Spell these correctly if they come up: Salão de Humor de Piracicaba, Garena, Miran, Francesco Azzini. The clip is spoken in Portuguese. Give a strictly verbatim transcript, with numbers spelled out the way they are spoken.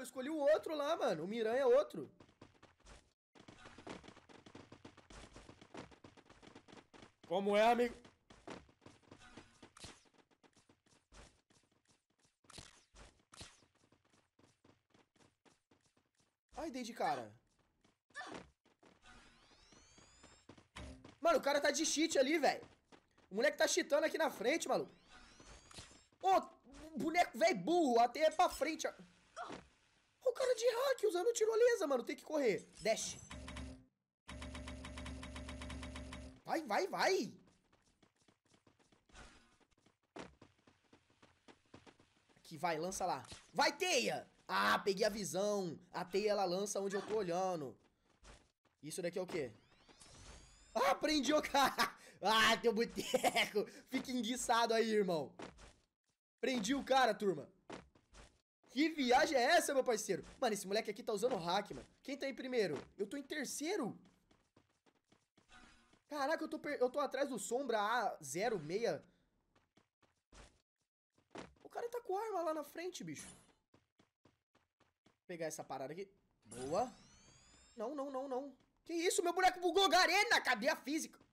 eu escolhi o outro lá, mano. O Miran é outro. Como é, amigo? Ai, dei de cara. Mano, o cara tá de cheat ali, velho. O moleque tá cheatando aqui na frente, maluco. Ô, oh, boneco, velho, burro. Até é pra frente. O cara de hack usando tirolesa, mano. Tem que correr. Dash. Vai, vai, vai. Aqui, vai, lança lá. Vai, teia. Ah, peguei a visão. A teia, ela lança onde eu tô olhando. Isso daqui é o quê? Ah, prendi o cara. Ah, teu boteco. Fica enguiçado aí, irmão. Prendi o cara, turma. Que viagem é essa, meu parceiro? Mano, esse moleque aqui tá usando hack, mano. Quem tá em primeiro? Eu tô em terceiro. Caraca, eu tô, per... eu tô atrás do Sombra A zero seis. O cara tá com arma lá na frente, bicho. Vou pegar essa parada aqui. Boa. Não, não, não, não. Que isso, meu boneco bugou. Garena, cadê a física?